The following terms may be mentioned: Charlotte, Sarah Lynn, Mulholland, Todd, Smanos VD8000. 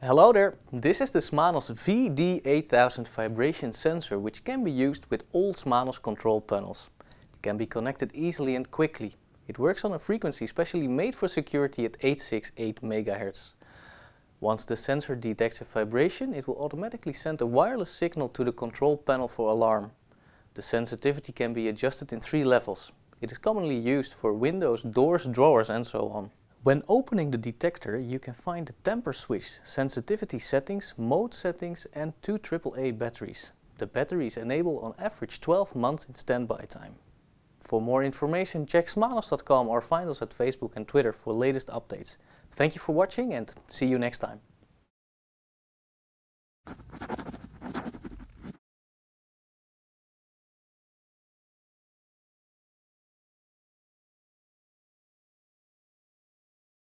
Hello there, this is the Smanos VD8000 vibration sensor, which can be used with all Smanos control panels. It can be connected easily and quickly. It works on a frequency specially made for security at 868 MHz. Once the sensor detects a vibration, it will automatically send a wireless signal to the control panel for alarm. The sensitivity can be adjusted in 3 levels. It is commonly used for windows, doors, drawers and so on. When opening the detector, you can find the temper switch, sensitivity settings, mode settings and 2 AAA batteries. The batteries enable on average 12 months in standby time. For more information, check smanos.com or find us at Facebook and Twitter for latest updates. Thank you for watching and see you next time.